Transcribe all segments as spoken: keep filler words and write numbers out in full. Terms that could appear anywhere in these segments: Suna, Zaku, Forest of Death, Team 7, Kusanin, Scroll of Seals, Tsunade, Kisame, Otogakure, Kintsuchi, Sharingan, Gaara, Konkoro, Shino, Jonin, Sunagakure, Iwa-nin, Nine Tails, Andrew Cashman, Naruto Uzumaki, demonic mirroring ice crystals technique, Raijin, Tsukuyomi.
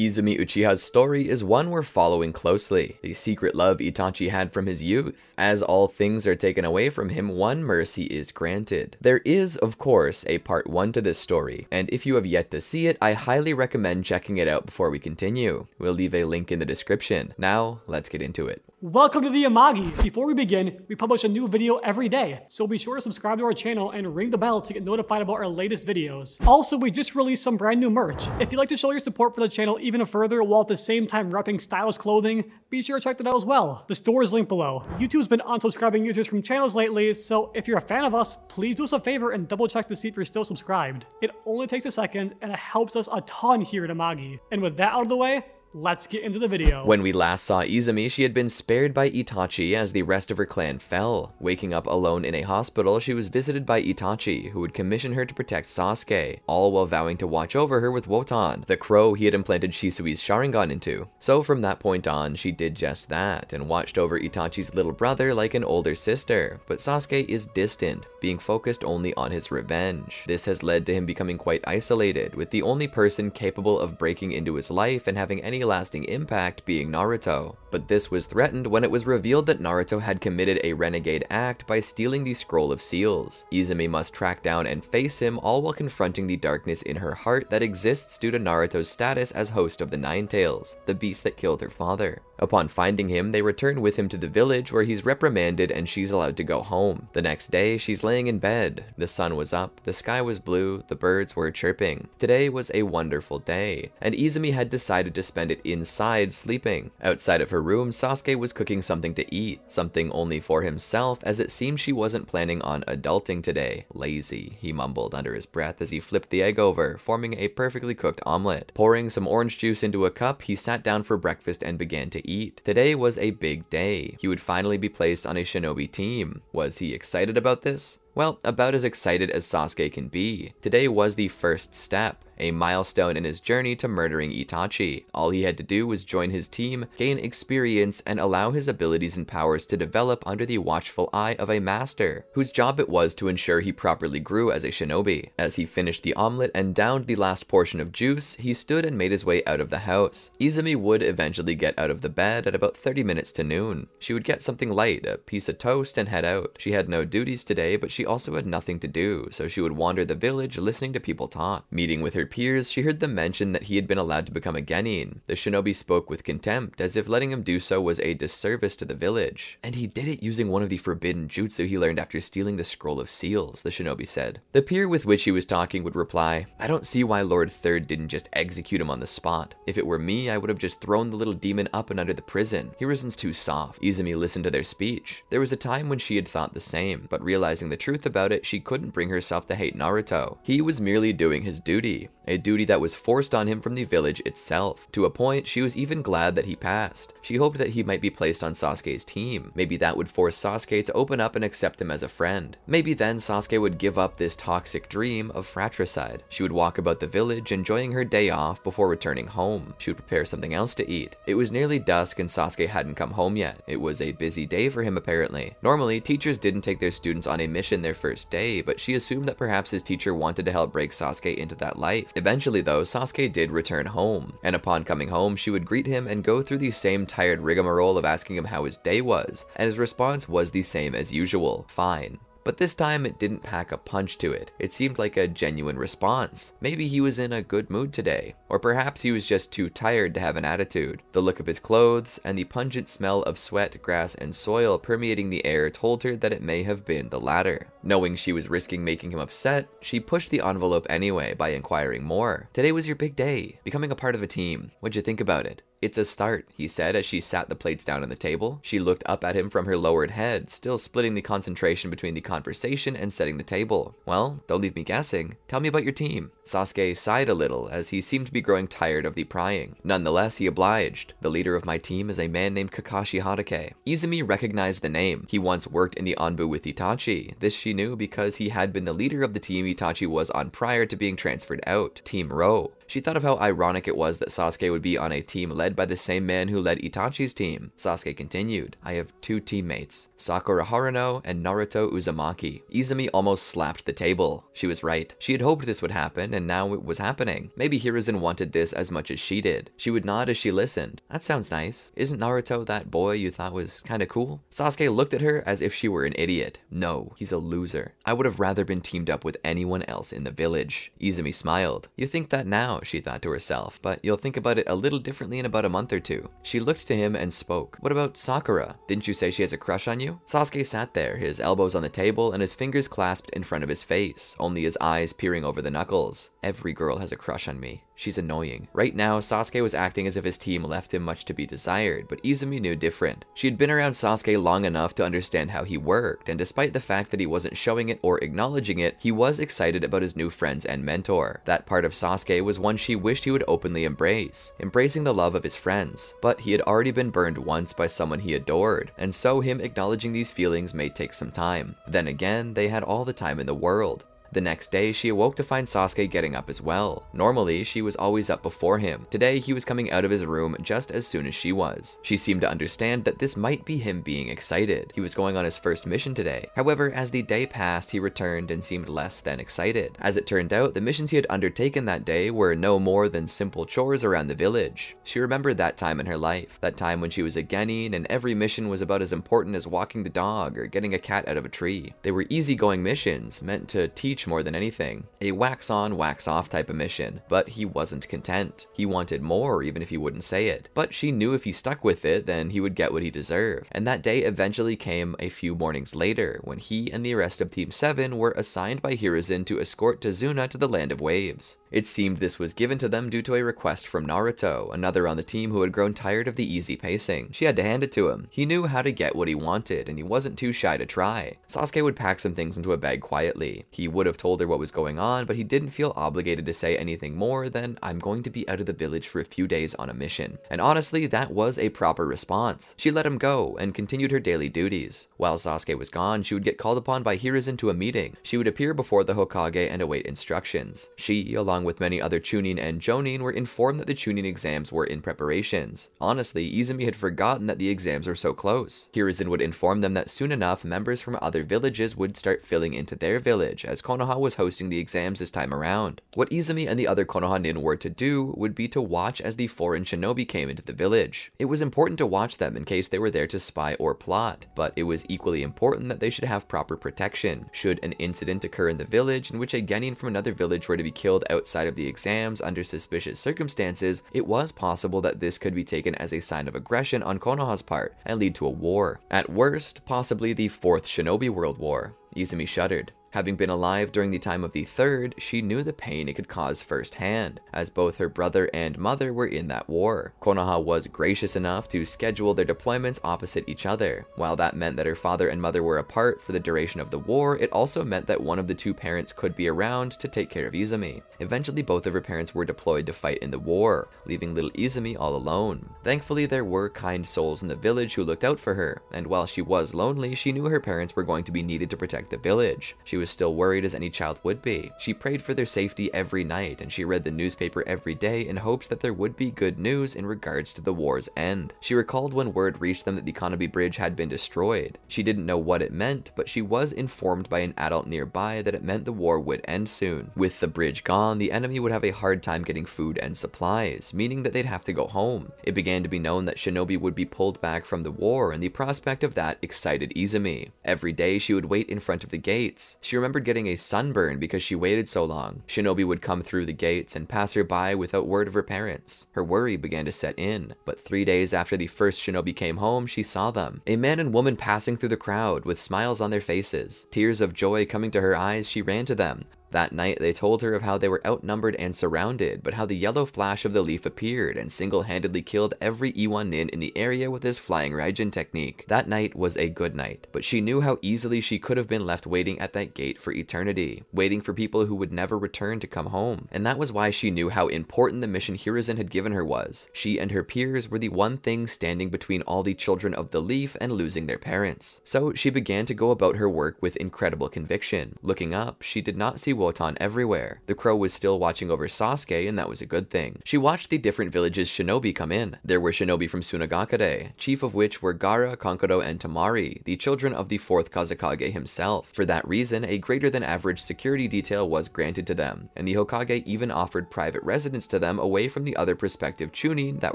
Izumi Uchiha's story is one we're following closely, the secret love Itachi had from his youth. As all things are taken away from him, one mercy is granted. There is, of course, a part one to this story, and if you have yet to see it, I highly recommend checking it out before we continue. We'll leave a link in the description. Now, let's get into it. Welcome to the Amagi! Before we begin, we publish a new video every day, so be sure to subscribe to our channel and ring the bell to get notified about our latest videos. Also, we just released some brand new merch. If you'd like to show your support for the channel even further while at the same time repping stylish clothing, be sure to check that out as well. The store is linked below. YouTube's been unsubscribing users from channels lately, so if you're a fan of us, please do us a favor and double check to see if you're still subscribed. It only takes a second, and it helps us a ton here at Amagi. And with that out of the way, let's get into the video. When we last saw Izumi, she had been spared by Itachi as the rest of her clan fell. Waking up alone in a hospital, she was visited by Itachi, who would commission her to protect Sasuke, all while vowing to watch over her with Wotan, the crow he had implanted Shisui's Sharingan into. So from that point on, she did just that, and watched over Itachi's little brother like an older sister, but Sasuke is distant, being focused only on his revenge. This has led to him becoming quite isolated, with the only person capable of breaking into his life and having any lasting impact being Naruto. But this was threatened when it was revealed that Naruto had committed a renegade act by stealing the Scroll of Seals. Izumi must track down and face him, all while confronting the darkness in her heart that exists due to Naruto's status as host of the Nine Tails, the beast that killed her father. Upon finding him, they return with him to the village where he's reprimanded and she's allowed to go home. The next day, she's laying in bed. The sun was up, the sky was blue, the birds were chirping. Today was a wonderful day, and Izumi had decided to spend it inside sleeping. Outside of her room, Sasuke was cooking something to eat, something only for himself, as it seemed she wasn't planning on adulting today. Lazy, he mumbled under his breath as he flipped the egg over, forming a perfectly cooked omelet. Pouring some orange juice into a cup, he sat down for breakfast and began to eat. Today was a big day. He would finally be placed on a shinobi team. Was he excited about this? Well, about as excited as Sasuke can be. Today was the first step, a milestone in his journey to murdering Itachi. All he had to do was join his team, gain experience, and allow his abilities and powers to develop under the watchful eye of a master, whose job it was to ensure he properly grew as a shinobi. As he finished the omelet and downed the last portion of juice, he stood and made his way out of the house. Izumi would eventually get out of the bed at about thirty minutes to noon. She would get something light, a piece of toast, and head out. She had no duties today, but she She also had nothing to do, so she would wander the village listening to people talk. Meeting with her peers, she heard them mention that he had been allowed to become a genin. The shinobi spoke with contempt, as if letting him do so was a disservice to the village. And he did it using one of the forbidden jutsu he learned after stealing the Scroll of Seals, the shinobi said. The peer with which he was talking would reply, "I don't see why Lord Third didn't just execute him on the spot. If it were me, I would have just thrown the little demon up and under the prison. Hiruzen's too soft." Izumi listened to their speech. There was a time when she had thought the same, but realizing the truth about it, she couldn't bring herself to hate Naruto. He was merely doing his duty, a duty that was forced on him from the village itself. To a point, she was even glad that he passed. She hoped that he might be placed on Sasuke's team. Maybe that would force Sasuke to open up and accept him as a friend. Maybe then Sasuke would give up this toxic dream of fratricide. She would walk about the village, enjoying her day off before returning home. She would prepare something else to eat. It was nearly dusk and Sasuke hadn't come home yet. It was a busy day for him, apparently. Normally, teachers didn't take their students on a mission their first day, but she assumed that perhaps his teacher wanted to help break Sasuke into that life. Eventually though, Sasuke did return home, and upon coming home, she would greet him and go through the same tired rigmarole of asking him how his day was, and his response was the same as usual, "Fine." But this time, it didn't pack a punch to it. It seemed like a genuine response. Maybe he was in a good mood today, or perhaps he was just too tired to have an attitude. The look of his clothes and the pungent smell of sweat, grass, and soil permeating the air told her that it may have been the latter. Knowing she was risking making him upset, she pushed the envelope anyway by inquiring more. "Today was your big day, becoming a part of a team. What'd you think about it?" "It's a start," he said as she sat the plates down on the table. She looked up at him from her lowered head, still splitting the concentration between the conversation and setting the table. "Well, don't leave me guessing. Tell me about your team." Sasuke sighed a little as he seemed to be growing tired of the prying. Nonetheless, he obliged. "The leader of my team is a man named Kakashi Hatake." Izumi recognized the name. He once worked in the Anbu with Itachi. This she knew because he had been the leader of the team Itachi was on prior to being transferred out, Team Row. She thought of how ironic it was that Sasuke would be on a team led by the same man who led Itachi's team. Sasuke continued, I have two teammates, Sakura Haruno and Naruto Uzumaki. Izumi almost slapped the table. She was right. She had hoped this would happen, and now it was happening. Maybe Hiruzen wanted this as much as she did. She would nod as she listened. That sounds nice. Isn't Naruto that boy you thought was kinda cool? Sasuke looked at her as if she were an idiot. No, he's a loser. I would have rather been teamed up with anyone else in the village. Izumi smiled. You think that now, she thought to herself, but you'll think about it a little differently in about a month or two. She looked to him and spoke. What about Sakura? Didn't you say she has a crush on you? Sasuke sat there, his elbows on the table and his fingers clasped in front of his face, only his eyes peering over the knuckles. Every girl has a crush on me. She's annoying. Right now, Sasuke was acting as if his team left him much to be desired, but Izumi knew different. She had been around Sasuke long enough to understand how he worked, and despite the fact that he wasn't showing it or acknowledging it, he was excited about his new friends and mentor. That part of Sasuke was one she wished he would openly embrace, embracing the love of his friends. But he had already been burned once by someone he adored, and so him acknowledging these feelings may take some time. Then again, they had all the time in the world. The next day, she awoke to find Sasuke getting up as well. Normally, she was always up before him. Today, he was coming out of his room just as soon as she was. She seemed to understand that this might be him being excited. He was going on his first mission today. However, as the day passed, he returned and seemed less than excited. As it turned out, the missions he had undertaken that day were no more than simple chores around the village. She remembered that time in her life, that time when she was a genin and every mission was about as important as walking the dog or getting a cat out of a tree. They were easygoing missions, meant to teach more than anything. A wax-on, wax-off type of mission. But he wasn't content. He wanted more, even if he wouldn't say it. But she knew if he stuck with it, then he would get what he deserved. And that day eventually came a few mornings later, when he and the rest of Team seven were assigned by Hiruzen to escort Tazuna to the Land of Waves. It seemed this was given to them due to a request from Naruto, another on the team who had grown tired of the easy pacing. She had to hand it to him. He knew how to get what he wanted, and he wasn't too shy to try. Sasuke would pack some things into a bag quietly. He would have told her what was going on, but he didn't feel obligated to say anything more than, I'm going to be out of the village for a few days on a mission. And honestly, that was a proper response. She let him go and continued her daily duties. While Sasuke was gone, she would get called upon by Hiruzen to a meeting. She would appear before the Hokage and await instructions. She, along with many other Chunin and Jonin, were informed that the Chunin exams were in preparations. Honestly, Izumi had forgotten that the exams were so close. Hiruzen would inform them that soon enough, members from other villages would start filling into their village, as Konoha was hosting the exams this time around. What Izumi and the other Konoha nin were to do would be to watch as the foreign shinobi came into the village. It was important to watch them in case they were there to spy or plot, but it was equally important that they should have proper protection. Should an incident occur in the village in which a genin from another village were to be killed outside of the exams under suspicious circumstances, it was possible that this could be taken as a sign of aggression on Konoha's part and lead to a war. At worst, possibly the Fourth Shinobi World War. Izumi shuddered. Having been alive during the time of the Third, she knew the pain it could cause firsthand, as both her brother and mother were in that war. Konoha was gracious enough to schedule their deployments opposite each other. While that meant that her father and mother were apart for the duration of the war, it also meant that one of the two parents could be around to take care of Izumi. Eventually, both of her parents were deployed to fight in the war, leaving little Izumi all alone. Thankfully, there were kind souls in the village who looked out for her, and while she was lonely, she knew her parents were going to be needed to protect the village. She was still worried as any child would be. She prayed for their safety every night, and she read the newspaper every day in hopes that there would be good news in regards to the war's end. She recalled when word reached them that the Konobi Bridge had been destroyed. She didn't know what it meant, but she was informed by an adult nearby that it meant the war would end soon. With the bridge gone, the enemy would have a hard time getting food and supplies, meaning that they'd have to go home. It began to be known that shinobi would be pulled back from the war, and the prospect of that excited Izumi. Every day, she would wait in front of the gates. She remembered getting a sunburn because she waited so long. Shinobi would come through the gates and pass her by without word of her parents. Her worry began to set in, but three days after the first shinobi came home, she saw them. A man and woman passing through the crowd with smiles on their faces. Tears of joy coming to her eyes, she ran to them. That night, they told her of how they were outnumbered and surrounded, but how the yellow flash of the leaf appeared and single-handedly killed every Iwa-nin in the area with his flying Raijin technique. That night was a good night, but she knew how easily she could have been left waiting at that gate for eternity, waiting for people who would never return to come home. And that was why she knew how important the mission Hiruzen had given her was. She and her peers were the one thing standing between all the children of the leaf and losing their parents. So she began to go about her work with incredible conviction. Looking up, she did not see Wotan everywhere. The crow was still watching over Sasuke, and that was a good thing. She watched the different villages' shinobi come in. There were shinobi from Sunagakure, chief of which were Gaara, Konkoro, and Tamari, the children of the fourth Kazekage himself. For that reason, a greater than average security detail was granted to them, and the Hokage even offered private residence to them away from the other prospective Chunin that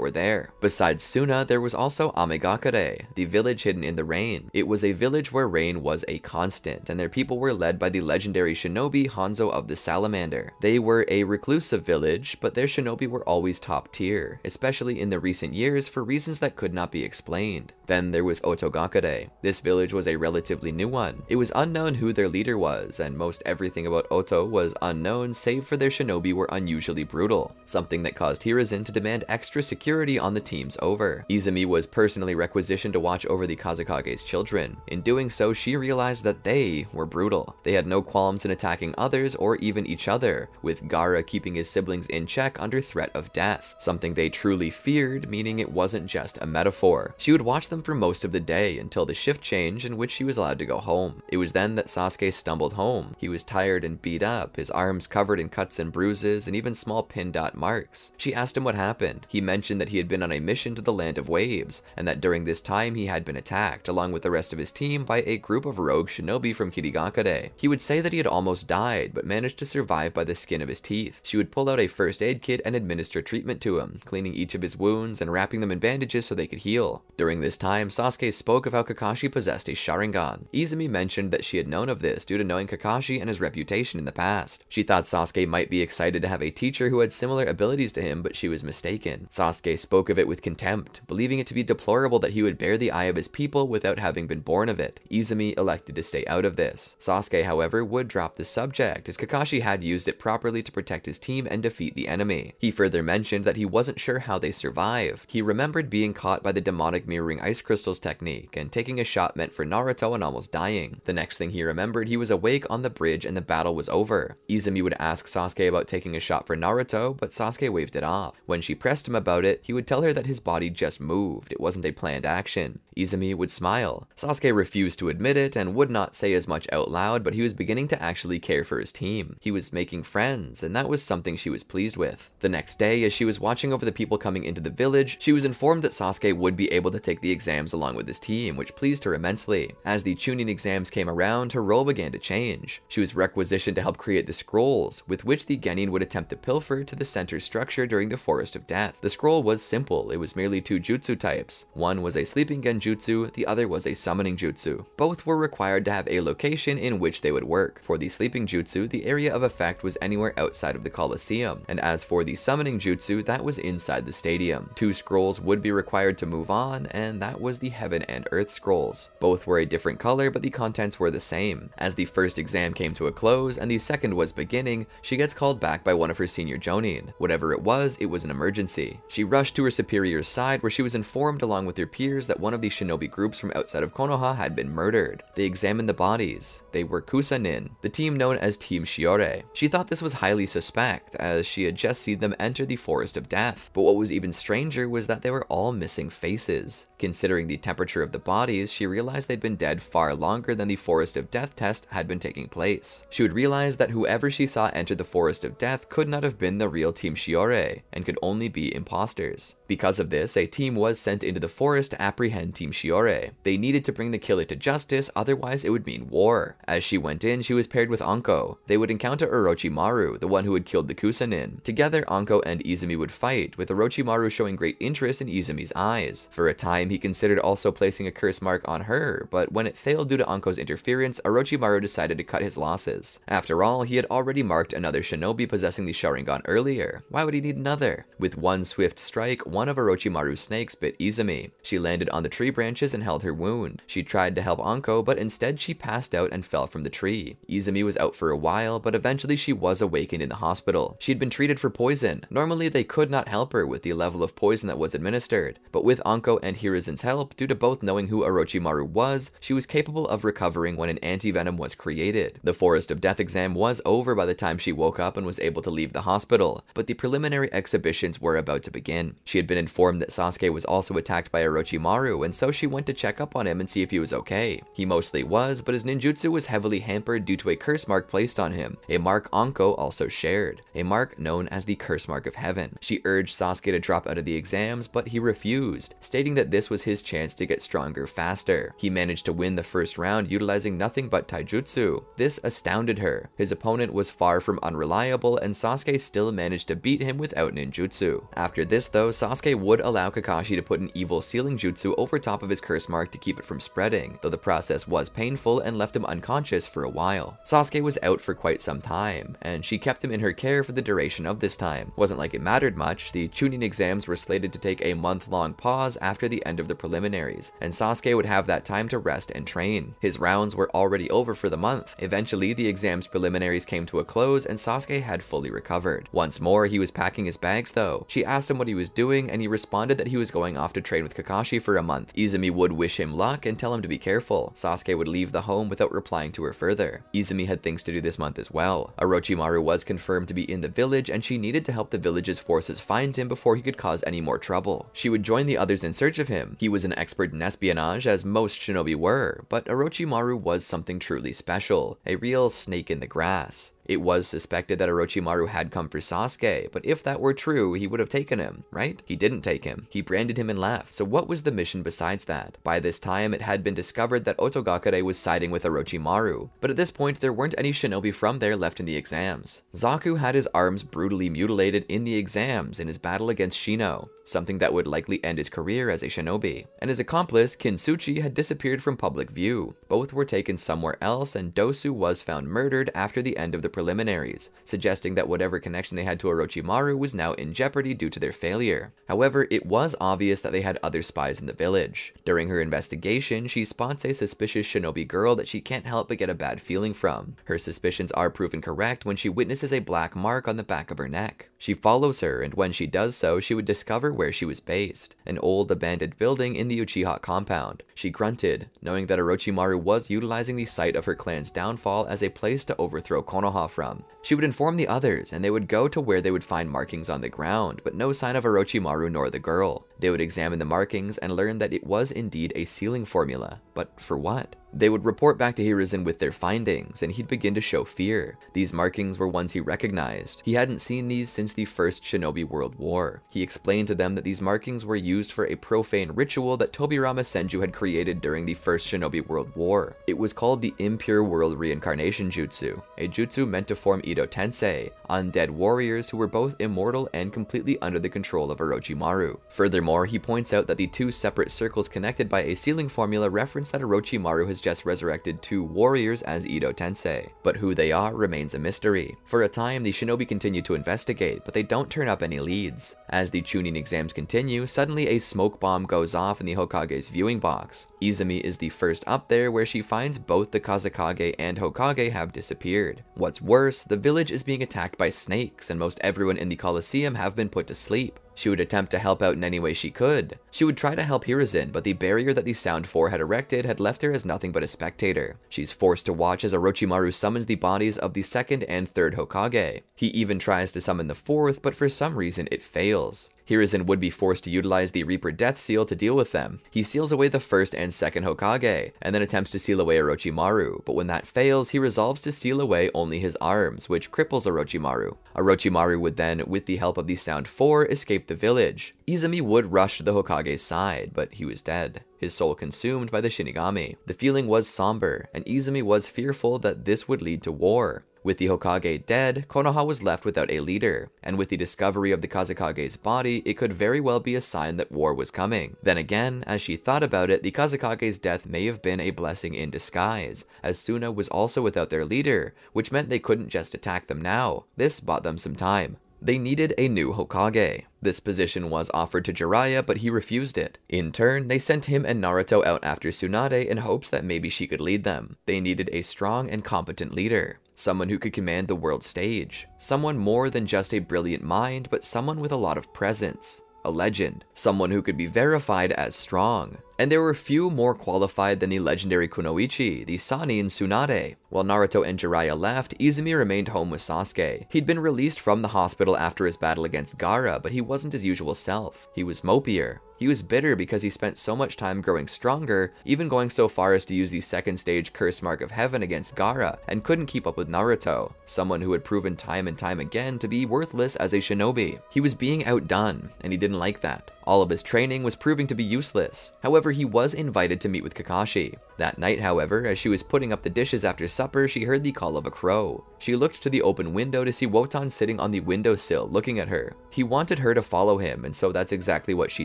were there. Besides Suna, there was also Amegakure, the village hidden in the rain. It was a village where rain was a constant, and their people were led by the legendary shinobi Hanzo of the Salamander. They were a reclusive village, but their shinobi were always top tier, especially in the recent years for reasons that could not be explained. Then there was Otogakure. This village was a relatively new one. It was unknown who their leader was, and most everything about Oto was unknown save for their shinobi were unusually brutal, something that caused Hiruzen to demand extra security on the teams over. Izumi was personally requisitioned to watch over the Kazekage's children. In doing so, she realized that they were brutal. They had no qualms in attacking others or even each other, with Gaara keeping his siblings in check under threat of death, something they truly feared, meaning it wasn't just a metaphor. She would watch them for most of the day until the shift change in which she was allowed to go home. It was then that Sasuke stumbled home. He was tired and beat up, his arms covered in cuts and bruises and even small pin dot marks. She asked him what happened. He mentioned that he had been on a mission to the Land of Waves, and that during this time he had been attacked, along with the rest of his team, by a group of rogue shinobi from Kirigakure. He would say that he had almost died, but managed to survive by the skin of his teeth. She would pull out a first aid kit and administer treatment to him, cleaning each of his wounds and wrapping them in bandages so they could heal. During this time, Sasuke spoke of how Kakashi possessed a Sharingan. Izumi mentioned that she had known of this due to knowing Kakashi and his reputation in the past. She thought Sasuke might be excited to have a teacher who had similar abilities to him, but she was mistaken. Sasuke spoke of it with contempt, believing it to be deplorable that he would bear the eye of his people without having been born of it. Izumi elected to stay out of this. Sasuke, however, would drop the subject, as Kakashi had used it properly to protect his team and defeat the enemy. He further mentioned that he wasn't sure how they survived. He remembered being caught by the demonic mirroring ice crystals technique, and taking a shot meant for Naruto and almost dying. The next thing he remembered, he was awake on the bridge and the battle was over. Izumi would ask Sasuke about taking a shot for Naruto, but Sasuke waved it off. When she pressed him about it, he would tell her that his body just moved, it wasn't a planned action. Izumi would smile. Sasuke refused to admit it and would not say as much out loud, but he was beginning to actually care for his team. He was making friends, and that was something she was pleased with. The next day, as she was watching over the people coming into the village, she was informed that Sasuke would be able to take the exams along with his team, which pleased her immensely. As the Chunin exams came around, her role began to change. She was requisitioned to help create the scrolls, with which the Genin would attempt to pilfer to the center structure during the Forest of Death. The scroll was simple. It was merely two jutsu types. One was a sleeping genjutsu, the other was a summoning jutsu. Both were required to have a location in which they would work. For the sleeping jutsu, the area of effect was anywhere outside of the Colosseum, and as for the summoning jutsu, that was inside the stadium. Two scrolls would be required to move on, and that was the Heaven and Earth scrolls. Both were a different color, but the contents were the same. As the first exam came to a close and the second was beginning, she gets called back by one of her senior Jonin. Whatever it was, it was an emergency. She rushed to her superior's side, where she was informed along with her peers that one of the shinobi groups from outside of Konoha had been murdered. They examined the bodies. They were Kusanin, the team known as Team Shiore. She thought this was highly suspect, as she had just seen them enter the Forest of Death. But what was even stranger was that they were all missing faces. Considering the temperature of the bodies, she realized they'd been dead far longer than the Forest of Death test had been taking place. She would realize that whoever she saw enter the Forest of Death could not have been the real Team Shiore, and could only be imposters. Because of this, a team was sent into the forest to apprehend Team Shiore. They needed to bring the killer to justice, otherwise it would mean war. As she went in, she was paired with Anko. They would encounter Orochimaru, the one who had killed the Kusanin. Together, Anko and Izumi would fight, with Orochimaru showing great interest in Izumi's eyes. For a time, he considered also placing a curse mark on her, but when it failed due to Anko's interference, Orochimaru decided to cut his losses. After all, he had already marked another shinobi possessing the Sharingan earlier. Why would he need another? With one swift strike, one of Orochimaru's snakes bit Izumi. She landed on the tree branches and held her wound. She tried to help Anko, but instead she passed out and fell from the tree. Izumi was out for a while, but eventually she was awakened in the hospital. She had been treated for poison. Normally they could not help her with the level of poison that was administered, but with Anko and Hiruzen's help, due to both knowing who Orochimaru was, she was capable of recovering when an anti-venom was created. The Forest of Death exam was over by the time she woke up and was able to leave the hospital, but the preliminary exhibitions were about to begin. She had been informed that Sasuke was also attacked by Orochimaru, and so she went to check up on him and see if he was okay. He mostly was, but his ninjutsu was heavily hampered due to a curse mark placed placed on him, a mark Anko also shared, a mark known as the Curse Mark of Heaven. She urged Sasuke to drop out of the exams, but he refused, stating that this was his chance to get stronger faster. He managed to win the first round utilizing nothing but taijutsu. This astounded her. His opponent was far from unreliable, and Sasuke still managed to beat him without ninjutsu. After this though, Sasuke would allow Kakashi to put an evil sealing jutsu over top of his curse mark to keep it from spreading, though the process was painful and left him unconscious for a while. Sasuke was out for quite some time, and she kept him in her care for the duration of this time. Wasn't like it mattered much, the Chunin exams were slated to take a month-long pause after the end of the preliminaries, and Sasuke would have that time to rest and train. His rounds were already over for the month. Eventually, the exams preliminaries came to a close and Sasuke had fully recovered. Once more, he was packing his bags though. She asked him what he was doing, and he responded that he was going off to train with Kakashi for a month. Izumi would wish him luck and tell him to be careful. Sasuke would leave the home without replying to her further. Izumi had things to do this month as well. Orochimaru was confirmed to be in the village, and she needed to help the village's forces find him before he could cause any more trouble. She would join the others in search of him. He was an expert in espionage, as most shinobi were, but Orochimaru was something truly special, a real snake in the grass. It was suspected that Orochimaru had come for Sasuke, but if that were true, he would have taken him, right? He didn't take him. He branded him and left. So what was the mission besides that? By this time, it had been discovered that Otogakure was siding with Orochimaru, but at this point, there weren't any shinobi from there left in the exams. Zaku had his arms brutally mutilated in the exams in his battle against Shino, something that would likely end his career as a shinobi. And his accomplice, Kintsuchi, had disappeared from public view. Both were taken somewhere else, and Dosu was found murdered after the end of the preliminaries, suggesting that whatever connection they had to Orochimaru was now in jeopardy due to their failure. However, it was obvious that they had other spies in the village. During her investigation, she spots a suspicious shinobi girl that she can't help but get a bad feeling from. Her suspicions are proven correct when she witnesses a black mark on the back of her neck. She follows her, and when she does so, she would discover where she was based, an old abandoned building in the Uchiha compound. She grunted, knowing that Orochimaru was utilizing the site of her clan's downfall as a place to overthrow Konoha from. She would inform the others, and they would go to where they would find markings on the ground, but no sign of Orochimaru nor the girl. They would examine the markings and learn that it was indeed a sealing formula, but for what? They would report back to Hiruzen with their findings, and he'd begin to show fear. These markings were ones he recognized. He hadn't seen these since the First Shinobi World War. He explained to them that these markings were used for a profane ritual that Tobirama Senju had created during the First Shinobi World War. It was called the Impure World Reincarnation Jutsu, a jutsu meant to form Edo Tensei, undead warriors who were both immortal and completely under the control of Orochimaru. Furthermore, he points out that the two separate circles connected by a sealing formula reference that Orochimaru has just resurrected two warriors as Edo Tensei, but who they are remains a mystery. For a time, the shinobi continue to investigate, but they don't turn up any leads. As the Chunin exams continue, suddenly a smoke bomb goes off in the Hokage's viewing box. Izumi is the first up there, where she finds both the Kazekage and Hokage have disappeared. What's worse, the village is being attacked by snakes, and most everyone in the Colosseum have been put to sleep. She would attempt to help out in any way she could. She would try to help Hiruzen, but the barrier that the Sound four had erected had left her as nothing but a spectator. She's forced to watch as Orochimaru summons the bodies of the second and third Hokage. He even tries to summon the fourth, but for some reason it fails. Hiruzen would be forced to utilize the Reaper Death Seal to deal with them. He seals away the first and second Hokage, and then attempts to seal away Orochimaru, but when that fails, he resolves to seal away only his arms, which cripples Orochimaru. Orochimaru would then, with the help of the Sound four, escape the village. Izumi would rush to the Hokage's side, but he was dead, his soul consumed by the Shinigami. The feeling was somber, and Izumi was fearful that this would lead to war. With the Hokage dead, Konoha was left without a leader, and with the discovery of the Kazekage's body, it could very well be a sign that war was coming. Then again, as she thought about it, the Kazekage's death may have been a blessing in disguise, as Suna was also without their leader, which meant they couldn't just attack them now. This bought them some time. They needed a new Hokage. This position was offered to Jiraiya, but he refused it. In turn, they sent him and Naruto out after Tsunade in hopes that maybe she could lead them. They needed a strong and competent leader, someone who could command the world stage, someone more than just a brilliant mind, but someone with a lot of presence, a legend, someone who could be verified as strong. And there were few more qualified than the legendary Kunoichi, the Sani, and Tsunade. While Naruto and Jiraiya left, Izumi remained home with Sasuke. He'd been released from the hospital after his battle against Gaara, but he wasn't his usual self. He was mopeier. He was bitter because he spent so much time growing stronger, even going so far as to use the second stage Curse Mark of Heaven against Gaara, and couldn't keep up with Naruto, someone who had proven time and time again to be worthless as a shinobi. He was being outdone, and he didn't like that. All of his training was proving to be useless. However, he was invited to meet with Kakashi. That night, however, as she was putting up the dishes after supper, she heard the call of a crow. She looked to the open window to see Wotan sitting on the windowsill looking at her. He wanted her to follow him, and so that's exactly what she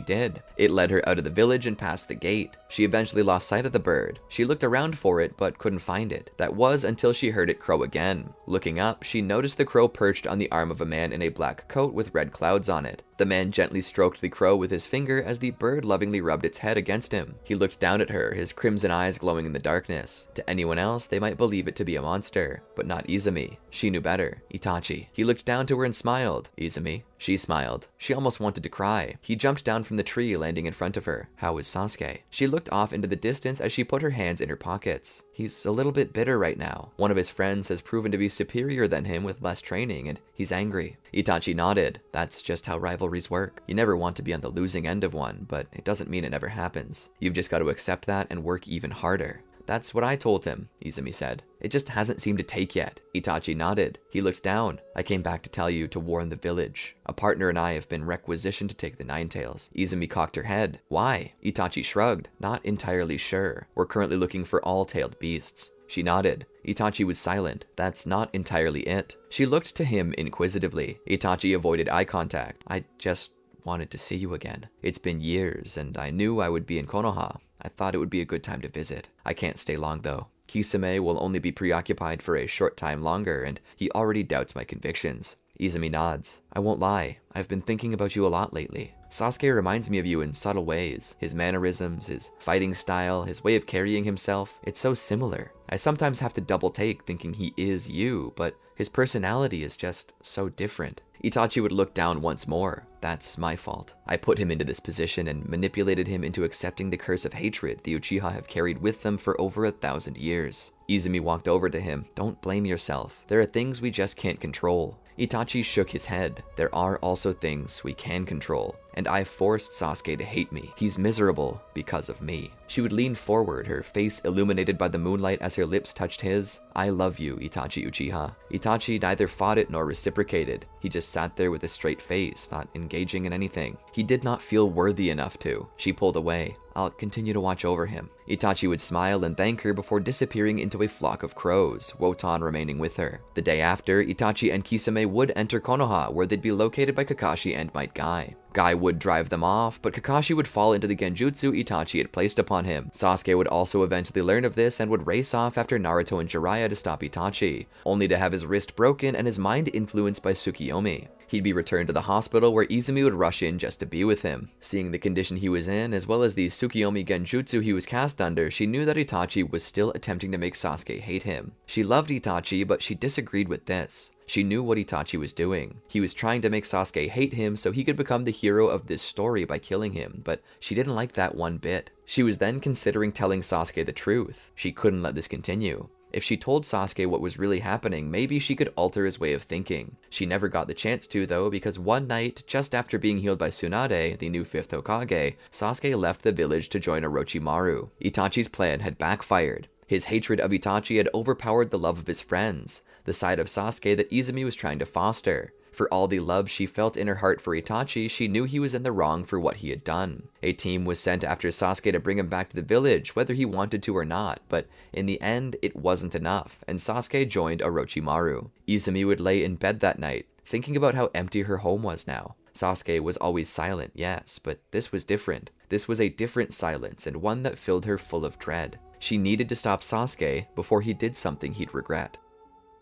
did. It led her out of the village and past the gate. She eventually lost sight of the bird. She looked around for it, but couldn't find it. That was until she heard it crow again. Looking up, she noticed the crow perched on the arm of a man in a black coat with red clouds on it. The man gently stroked the crow with his finger as the bird lovingly rubbed its head against him. He looked down at her, his crimson eyes glowing in the darkness. To anyone else, they might believe it to be a monster, but not Izumi. She knew better. Itachi. He looked down to her and smiled. Izumi. She smiled. She almost wanted to cry. He jumped down from the tree, landing in front of her. How is Sasuke? She looked off into the distance as she put her hands in her pockets. He's a little bit bitter right now. One of his friends has proven to be superior than him with less training, and he's angry. Itachi nodded. That's just how rivalries work. You never want to be on the losing end of one, but it doesn't mean it never happens. You've just got to accept that and work even harder. That's what I told him, Izumi said. It just hasn't seemed to take yet. Itachi nodded. He looked down. I came back to tell you to warn the village. A partner and I have been requisitioned to take the Nine Tails. Izumi cocked her head. Why? Itachi shrugged. Not entirely sure. We're currently looking for all-tailed beasts. She nodded. Itachi was silent. That's not entirely it. She looked to him inquisitively. Itachi avoided eye contact. I just wanted to see you again. It's been years, and I knew I would be in Konoha. I thought it would be a good time to visit. I can't stay long, though. Kisame will only be preoccupied for a short time longer, and he already doubts my convictions. Izumi nods. I won't lie. I've been thinking about you a lot lately. Sasuke reminds me of you in subtle ways. His mannerisms, his fighting style, his way of carrying himself. It's so similar. I sometimes have to double take thinking he is you, but his personality is just so different. Itachi would look down once more. That's my fault. I put him into this position and manipulated him into accepting the curse of hatred the Uchiha have carried with them for over a thousand years. Izumi walked over to him. Don't blame yourself. There are things we just can't control. Itachi shook his head. There are also things we can control, and I forced Sasuke to hate me. He's miserable because of me. She would lean forward, her face illuminated by the moonlight as her lips touched his. I love you, Itachi Uchiha. Itachi neither fought it nor reciprocated. He just sat there with a straight face, not engaging in anything. He did not feel worthy enough to. She pulled away. I'll continue to watch over him. Itachi would smile and thank her before disappearing into a flock of crows, Wotan remaining with her. The day after, Itachi and Kisame would enter Konoha, where they'd be located by Kakashi and Might Guy. Guy would drive them off, but Kakashi would fall into the genjutsu Itachi had placed upon him. Sasuke would also eventually learn of this and would race off after Naruto and Jiraiya to stop Itachi, only to have his wrist broken and his mind influenced by Tsukuyomi. He'd be returned to the hospital where Izumi would rush in just to be with him. Seeing the condition he was in, as well as the Tsukuyomi genjutsu he was cast under, she knew that Itachi was still attempting to make Sasuke hate him. She loved Itachi, but she disagreed with this. She knew what Itachi was doing. He was trying to make Sasuke hate him so he could become the hero of this story by killing him, but she didn't like that one bit. She was then considering telling Sasuke the truth. She couldn't let this continue. If she told Sasuke what was really happening, maybe she could alter his way of thinking. She never got the chance to, though, because one night, just after being healed by Tsunade, the new fifth Hokage, Sasuke left the village to join Orochimaru. Itachi's plan had backfired. His hatred of Itachi had overpowered the love of his friends, the side of Sasuke that Izumi was trying to foster. For all the love she felt in her heart for Itachi, she knew he was in the wrong for what he had done. A team was sent after Sasuke to bring him back to the village, whether he wanted to or not, but in the end, it wasn't enough, and Sasuke joined Orochimaru. Izumi would lay in bed that night, thinking about how empty her home was now. Sasuke was always silent, yes, but this was different. This was a different silence, and one that filled her full of dread. She needed to stop Sasuke before he did something he'd regret.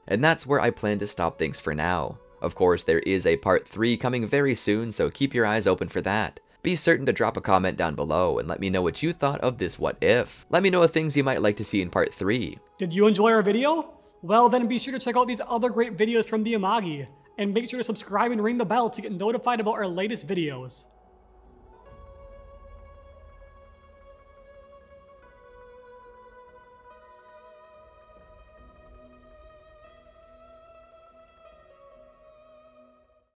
And that's where I plan to stop things for now. Of course, there is a part three coming very soon, so keep your eyes open for that. Be certain to drop a comment down below and let me know what you thought of this what if. Let me know of things you might like to see in part three. Did you enjoy our video? Well then be sure to check out these other great videos from the Amagi, and make sure to subscribe and ring the bell to get notified about our latest videos.